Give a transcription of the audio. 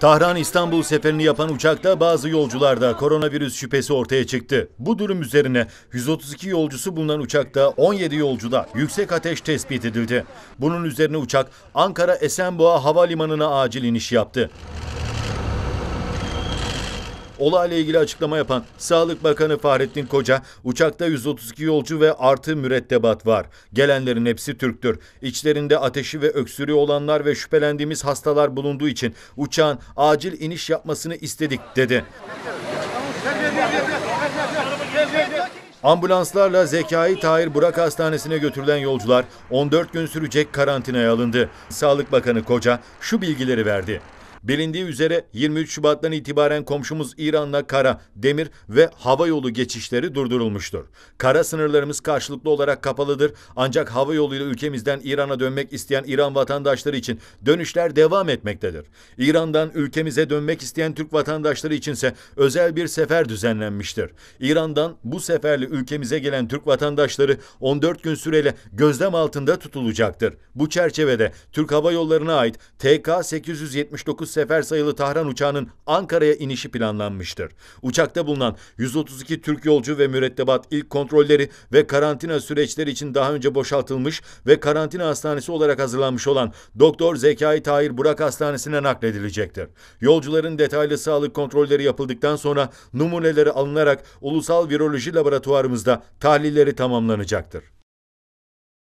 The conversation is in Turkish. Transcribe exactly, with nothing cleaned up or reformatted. Tahran İstanbul seferini yapan uçakta bazı yolcularda koronavirüs şüphesi ortaya çıktı. Bu durum üzerine yüz otuz iki yolcusu bulunan uçakta on yedi yolcuda yüksek ateş tespit edildi. Bunun üzerine uçak Ankara Esenboğa Havalimanı'na acil iniş yaptı. Olayla ilgili açıklama yapan Sağlık Bakanı Fahrettin Koca, uçakta yüz otuz iki yolcu ve artı mürettebat var. Gelenlerin hepsi Türktür. İçlerinde ateşi ve öksürüğü olanlar ve şüphelendiğimiz hastalar bulunduğu için uçağın acil iniş yapmasını istedik dedi. Ambulanslarla Zekai Tahir Burak Hastanesi'ne götürülen yolcular on dört gün sürecek karantinaya alındı. Sağlık Bakanı Koca şu bilgileri verdi. Bilindiği üzere yirmi üç Şubat'tan itibaren komşumuz İran'la kara, demir ve hava yolu geçişleri durdurulmuştur. Kara sınırlarımız karşılıklı olarak kapalıdır. Ancak hava yoluyla ülkemizden İran'a dönmek isteyen İran vatandaşları için dönüşler devam etmektedir. İran'dan ülkemize dönmek isteyen Türk vatandaşları içinse özel bir sefer düzenlenmiştir. İran'dan bu seferle ülkemize gelen Türk vatandaşları on dört gün süreyle gözlem altında tutulacaktır. Bu çerçevede Türk Hava Yolları'na ait T K sekiz yüz yetmiş dokuz sefer sayılı Tahran uçağının Ankara'ya inişi planlanmıştır. Uçakta bulunan yüz otuz iki Türk yolcu ve mürettebat ilk kontrolleri ve karantina süreçleri için daha önce boşaltılmış ve karantina hastanesi olarak hazırlanmış olan Doktor Zekai Tahir Burak Hastanesi'ne nakledilecektir. Yolcuların detaylı sağlık kontrolleri yapıldıktan sonra numuneleri alınarak Ulusal Viroloji Laboratuvarımızda tahlilleri tamamlanacaktır.